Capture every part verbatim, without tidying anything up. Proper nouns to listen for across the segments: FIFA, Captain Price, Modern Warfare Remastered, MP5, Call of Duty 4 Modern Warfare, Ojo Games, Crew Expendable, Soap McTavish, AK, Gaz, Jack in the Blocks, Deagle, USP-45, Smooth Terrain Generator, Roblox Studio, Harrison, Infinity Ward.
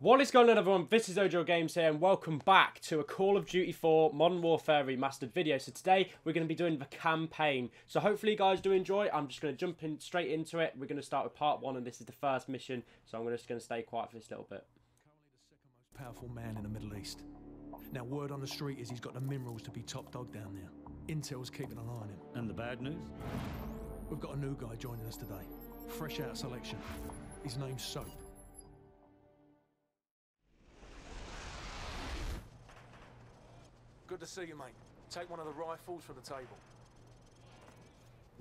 What is going on, everyone? This is Ojo Games here, and welcome back to a Call of Duty four Modern Warfare Remastered video. So today, we're going to be doing the campaign. So hopefully you guys do enjoy. I'm just going to jump in straight into it. We're going to start with part one, and this is the first mission. So I'm just going to stay quiet for this little bit. Currently the second most powerful man in the Middle East. Now, word on the street is he's got the minerals to be top dog down there. Intel's keeping an eye on him. And the bad news? We've got a new guy joining us today. Fresh out of selection. His name's Soap. Good to see you, mate. Take one of the rifles for the table.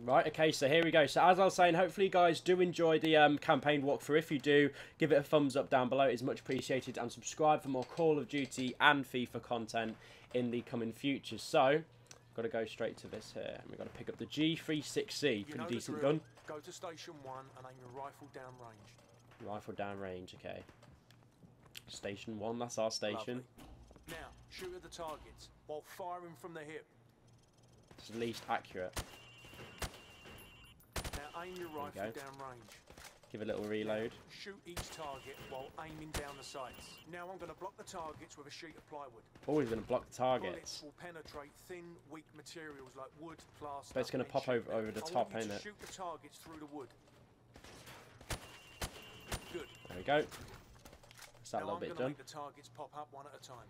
Right, okay, so here we go. So as I was saying, hopefully you guys do enjoy the um, campaign walkthrough. If you do, give it a thumbs up down below. It's much appreciated. And subscribe for more Call of Duty and FIFA content in the coming future. So, I've got to go straight to this here. And we've got to pick up the G three six C. Pretty decent gun. Go to station one and aim your rifle downrange. Rifle downrange, okay. Station one, that's our station. Lovely. Now, shoot at the targets while firing from the hip. It's the least accurate. Now aim your rifle downrange. Give a little reload. Now, shoot each target while aiming down the sights. Now I'm going to block the targets with a sheet of plywood. Always going to block the targets. Bullets will penetrate thin, weak materials like wood, plaster. But it's going to pop over over the top, ain't it? Shoot the targets through the wood. Good. There we go. That's that little bit done. Make the targets pop up one at a time.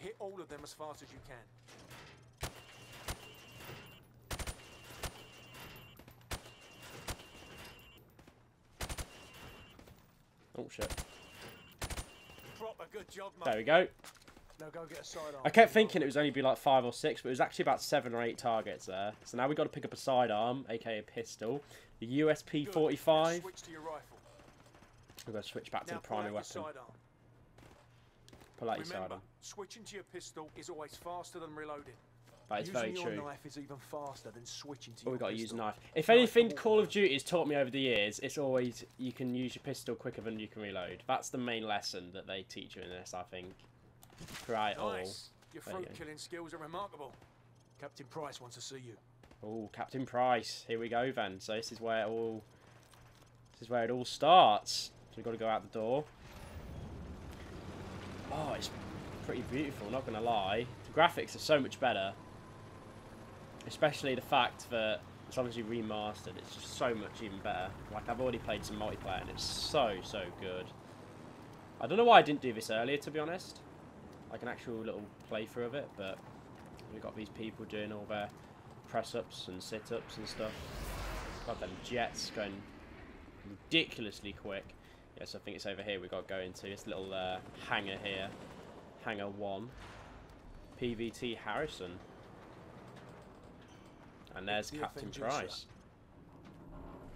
Hit all of them as fast as you can. Oh shit. Proper good job, mate. There we go. Now go get a sidearm. I kept thinking it was only be like five or six, but it was actually about seven or eight targets there. So now we've got to pick up a sidearm, aka a pistol. The U S P forty-five. Switch to your rifle. We're gonna switch back to now the primary weapon. Pull out your sidearm. Switching to your pistol is always faster than reloading. That is very true. But we got to use knife. If anything Call of Duty has taught me over the years, it's always you can use your pistol quicker than you can reload. That's the main lesson that they teach you in this, I think. Right, all. Your fruit killing skills are remarkable. Captain Price wants to see you. Oh, Captain Price. Here we go then. So this is where it all this is where it all starts. So we've got to go out the door. Oh, it's pretty beautiful, not gonna lie. The graphics are so much better, especially the fact that it's obviously remastered. It's just so much even better. Like, I've already played some multiplayer and it's so so good. I don't know why I didn't do this earlier, to be honest, like an actual little playthrough of it, but we've got these people doing all their press-ups and sit-ups and stuff. Got them jets going ridiculously quick. Yes, I think it's over here we've got to go into this little uh, hangar here. Hangar one. P V T Harrison. And there's the Captain Price. Sir.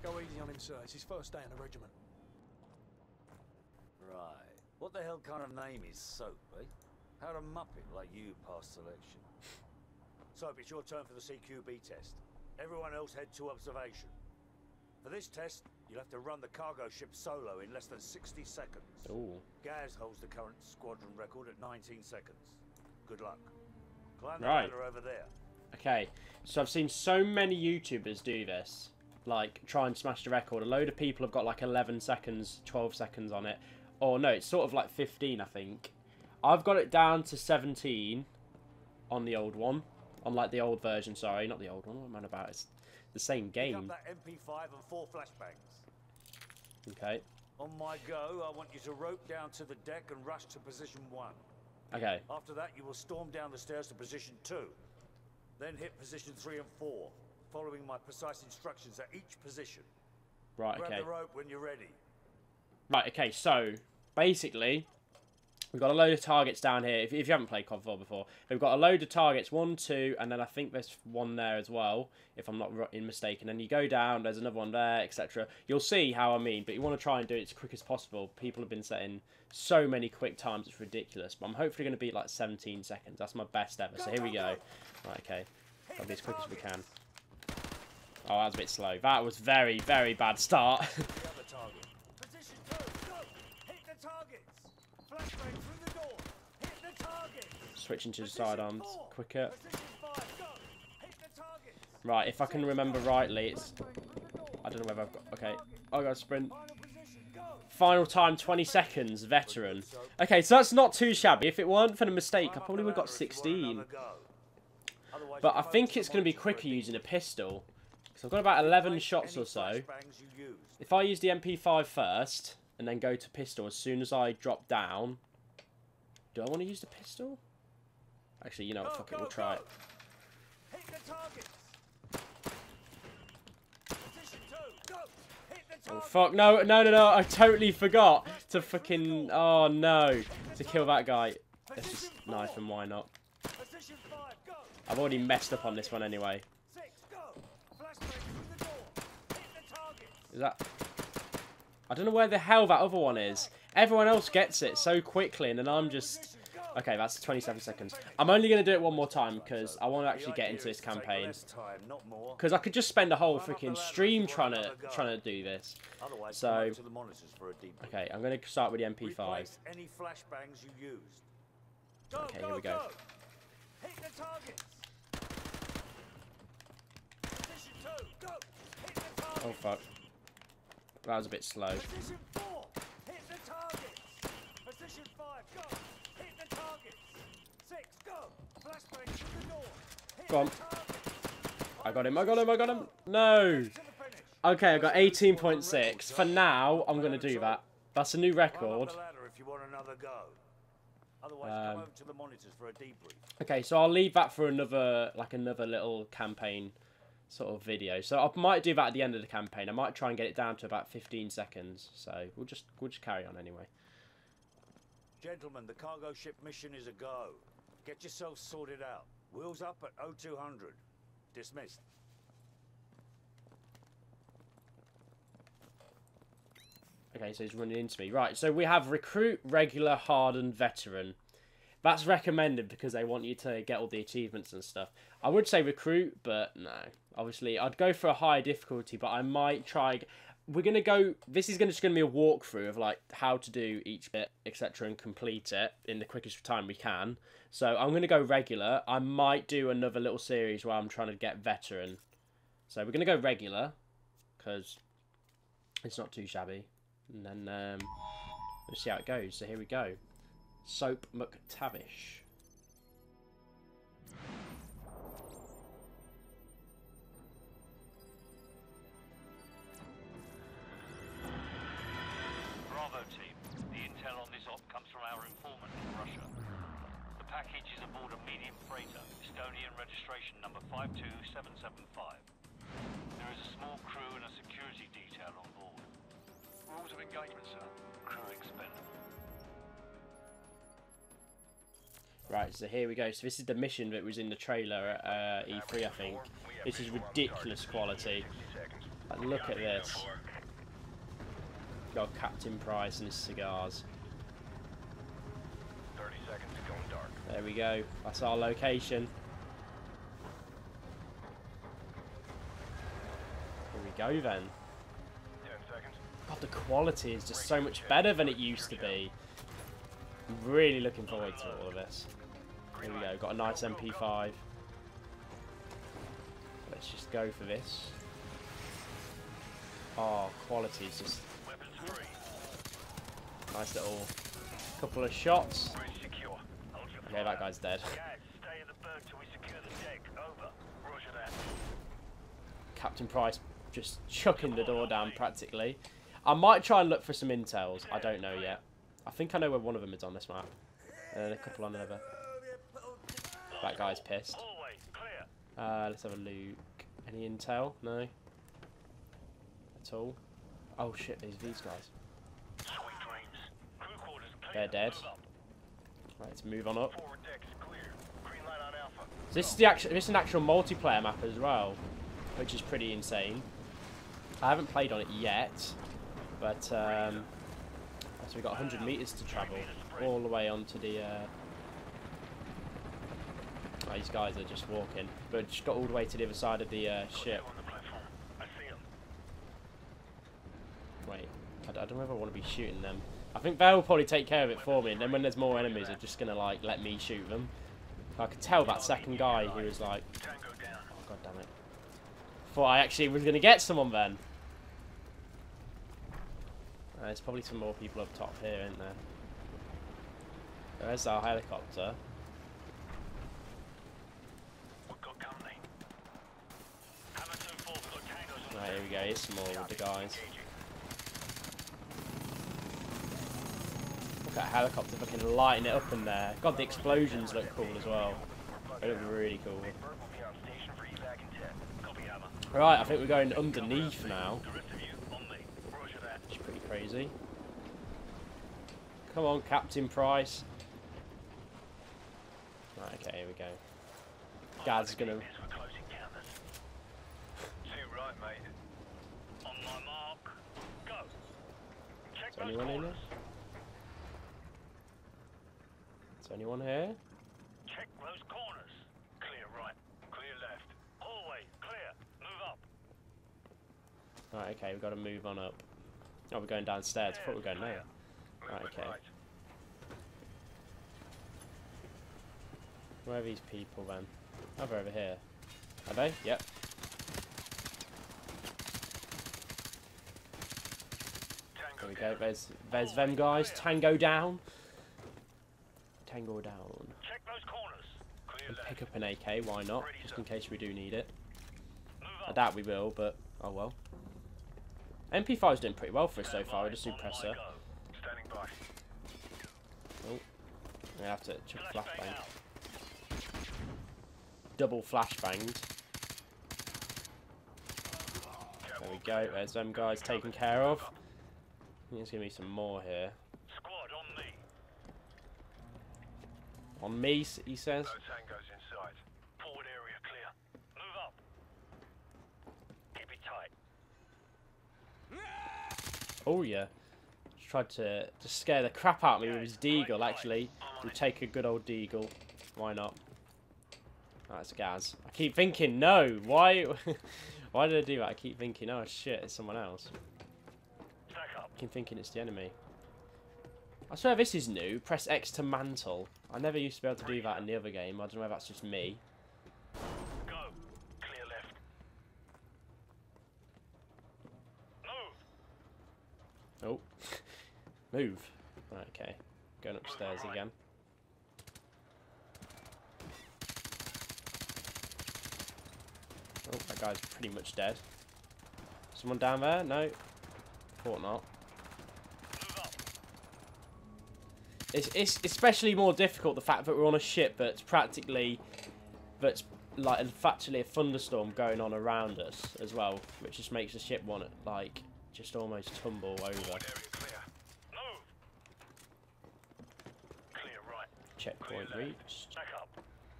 Go easy on him, sir. It's his first day in the regiment. Right. What the hell kind of name is Soap, eh? How'd a muppet like you pass selection? Soap, it's your turn for the C Q B test. Everyone else head to observation. For this test, you'll have to run the cargo ship solo in less than sixty seconds. Ooh. Gaz holds the current squadron record at nineteen seconds. Good luck. Climb the ladder over there. Okay, so I've seen so many YouTubers do this. Like, try and smash the record. A load of people have got like eleven seconds, twelve seconds on it. Or no, it's sort of like fifteen, I think. I've got it down to seventeen on the old one. On like the old version, sorry. Not the old one. What am I about? It's the same game. Pick up that M P five and four flashbangs. Okay. On my go, I want you to rope down to the deck and rush to position one. Okay. After that, you will storm down the stairs to position two. Then hit position three and four, following my precise instructions at each position. Right, okay. Grab the rope when you're ready. Right, okay, so basically, we've got a load of targets down here. If, if you haven't played C O D four before, we've got a load of targets, one, two, and then I think there's one there as well, if I'm not mistaken. And you go down, there's another one there, et cetera. You'll see how I mean, but you want to try and do it as quick as possible. People have been setting so many quick times, it's ridiculous. But I'm hopefully going to beat like seventeen seconds. That's my best ever. So here we go. Right, okay. Got to be as quick as we can. Oh, that was a bit slow. That was very, very bad start. Switching to the sidearms quicker. Right, if I can remember rightly, it's... I don't know whether I've got... Okay. Oh, I got a sprint. Final time, twenty seconds, veteran. Okay, so that's not too shabby. If it weren't for the mistake, I probably would have got sixteen. But I think it's going to be quicker using a pistol. So I've got about eleven shots or so. If I use the M P five first, and then go to pistol as soon as I drop down. Do I want to use the pistol? Actually, you know what, fuck it, we'll try it. Oh fuck, no, no, no, no, I totally forgot to fucking, oh no, to kill that guy. Let's just knife him, why not? I've already messed up on this one anyway. Is that, I don't know where the hell that other one is. Everyone else gets it so quickly and then I'm just, okay, that's twenty-seven seconds. I'm only going to do it one more time because I want to actually get into this campaign. Because I could just spend a whole freaking stream trying to trying to do this. So, okay, I'm going to start with the M P five. Okay, here we go. Oh fuck, that was a bit slow. Go on. I got him, I got him, I got him. No. Okay, I got eighteen point six. For now, I'm going to do that. That's a new record. Um, okay, so I'll leave that for another, like another little campaign sort of video. So I might do that at the end of the campaign. I might try and get it down to about fifteen seconds. So we'll just, we'll just carry on anyway. Gentlemen, the cargo ship mission is a go. Get yourself sorted out. Wheels up at oh two hundred. Dismissed. Okay, so he's running into me. Right, so we have recruit, regular, hardened, veteran. That's recommended because they want you to get all the achievements and stuff. I would say recruit, but no. Obviously, I'd go for a higher difficulty, but I might try. We're going to go, this is gonna, just going to be a walkthrough of like how to do each bit, et cetera, and complete it in the quickest time we can. So I'm going to go regular. I might do another little series where I'm trying to get veteran. So we're going to go regular, because it's not too shabby. And then um, we'll see how it goes. So here we go. Soap McTavish. Registration number five two seven seven five. There is a small crew and a security detail on board. Rules of engagement, sir. Crew Expendable. Right, so here we go. So this is the mission that was in the trailer at uh, E three, I think. This is ridiculous quality. Like, look at this. Got Captain Price and his cigars. thirty seconds to go in dark. There we go. That's our location. Go then. God, the quality is just so much better than it used to be. I'm really looking forward to all of this. Here we go, got a nice M P five. Let's just go for this. Oh, quality is just nice little couple of shots. Okay, that guy's dead. Captain Price. Just chucking the door down practically. I might try and look for some intels. I don't know yet. I think I know where one of them is on this map. And then a couple on another. That guy's pissed. Uh, let's have a look. Any intel? No. At all. Oh shit, these these guys. They're dead. Right, let's move on up. So this is the actual. This is an actual multiplayer map as well, which is pretty insane. I haven't played on it yet, but um, so we've got one hundred metres to travel all the way onto the... Uh... Oh, these guys are just walking, but just got all the way to the other side of the uh, ship. Wait, I don't know if I want to be shooting them. I think they'll probably take care of it for me, and then when there's more enemies, they're just going to like let me shoot them. I could tell that second guy who was like... Oh, God damn it. Thought I actually was going to get someone then. Uh, there's probably some more people up top here, isn't there? There's our helicopter. Right, here we go, here's some more with the guys. Look at that helicopter fucking lighting it up in there. God, the explosions look cool as well. They look really cool. Right, I think we're going underneath now. Which is pretty crazy. Come on, Captain Price. Right, okay, here we go. Gaz is gonna... Is there anyone in here? Is there anyone here? Check those corners. Clear right, clear left. Hallway clear. Move up. Right, okay, we've got to move on up. Oh, we're going downstairs. I thought we were going there. Right, okay. Where are these people then? Oh, they're over here. Are they? Yep. There we go, there's, there's them guys. Tango down. Tango down. Check those corners. Clear and pick up an A K, why not? Just in case we do need it. I doubt we will, but oh well. M P five's doing pretty well for us so far, we just need presser. Oh, we have to flashbang. Double flashbanged. There we go, there's them guys taken care of. There's going to be some more here. Squad on me. On me, he says. No tango's inside. Forward area clear. Move up. Keep it tight. Oh yeah. Just tried to, to scare the crap out of me yeah, with his Deagle, right, actually. We'll take a good old Deagle. Why not? That's Gaz. I keep thinking, no. Why Why did I do that? I keep thinking, oh shit, it's someone else. Thinking it's the enemy. I swear this is new. Press X to mantle. I never used to be able to do that in the other game. I don't know if that's just me. Go. Clear left. Move. Oh. Move. Right, okay. Going upstairs right. again. Oh, that guy's pretty much dead. Someone down there? No. Thought not. It's, it's especially more difficult the fact that we're on a ship that's practically, that's like factually a thunderstorm going on around us as well, which just makes the ship want to like just almost tumble over. Clear. Move. Clear right. Checkpoint clear reached. Back up.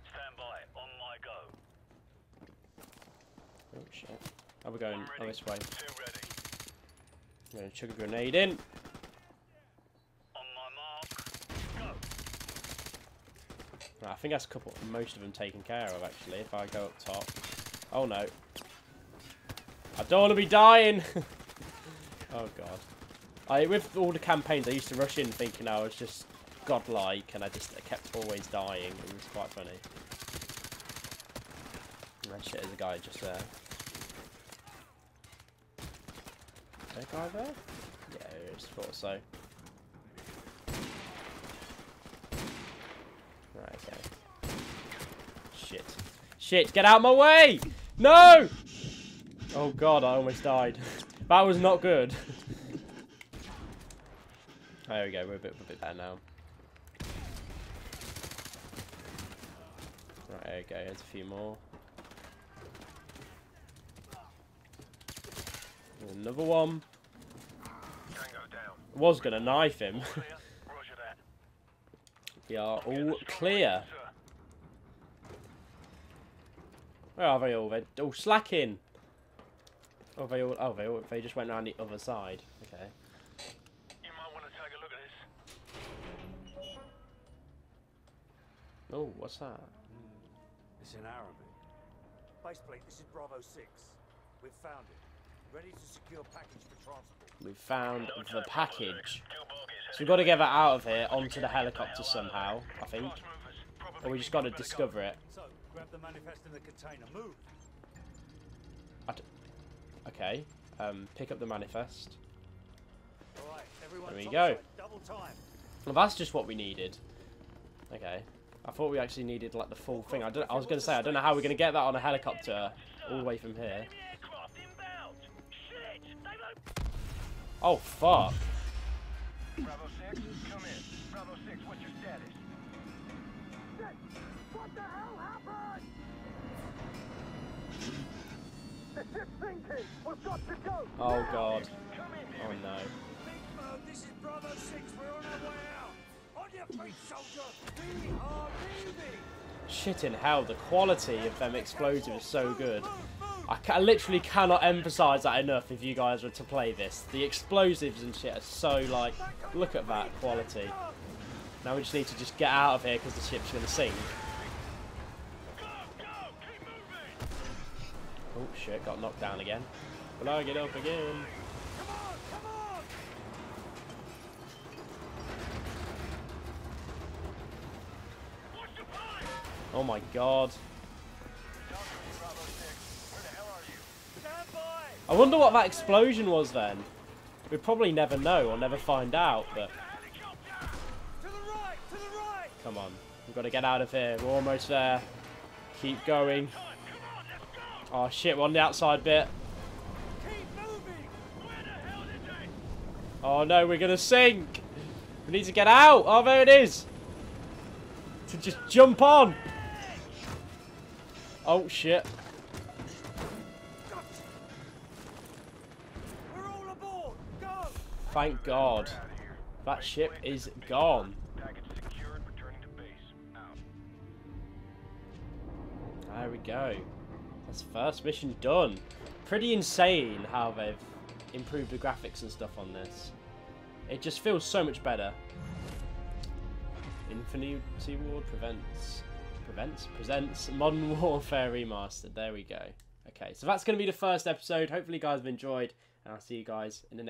Stand by. On my go. Oh shit! Are we going oh, this way? I'm gonna chuck a grenade in. I think that's a couple, most of them taken care of actually. If I go up top, oh no, I don't want to be dying. Oh god, I with all the campaigns I used to rush in thinking I was just godlike, and I just I kept always dying. It was quite funny. Oh shit, there's a guy just there. Is there a guy there? Yeah, I just thought so. Right, okay. Shit. Shit, get out of my way! No! Oh god, I almost died. That was not good. Oh, there we go, we're a bit, a bit better now. Right, there we go, there's a few more. There's another one. I was gonna knife him. We are all clear. Where are they all? They're all slacking. Oh, they all. Oh, they all. They just went around the other side. Okay. You might want to take a look at this. Oh, what's that? Mm. It's in Arabic. Baseplate. This is Bravo Six. We've found it. Ready to secure package for transport. We've found the package. So we've got to get that out of here, onto the helicopter somehow, I think. Or we just got to discover it. So, grab the manifest in the container. Move. I d okay. Um, pick up the manifest. All right. There we go. Well, that's just what we needed. Okay. I thought we actually needed like the full thing. I don't. I was going to say I don't know how we're going to get that on a helicopter all the way from here. Oh fuck. Bravo six, come in. Bravo six, what's your status? What the hell happened? The ship's sinking. We've got to go. Oh god. Oh no. This is Bravo six. We're on our way out. On your feet, soldier. We are leaving. Shit in hell. The quality of them explosives is so good. I, ca I literally cannot emphasize that enough if you guys were to play this. The explosives and shit are so, like, look at that quality. Now we just need to just get out of here because the ship's going to sink. Oh, shit, got knocked down again. Blowing it up again. Oh, my God. I wonder what that explosion was then. We'll probably never know or never find out, but... Come on. We've got to get out of here. We're almost there. Keep going. Oh, shit. We're on the outside bit. Oh, no. We're going to sink. We need to get out. Oh, there it is. To just jump on. Oh, shit. Thank God. That ship is gone. There we go. That's first mission done. Pretty insane how they've improved the graphics and stuff on this. It just feels so much better. Infinity Ward prevents, prevents, presents Modern Warfare Remastered. There we go. Okay, so that's going to be the first episode. Hopefully you guys have enjoyed, and I'll see you guys in the next.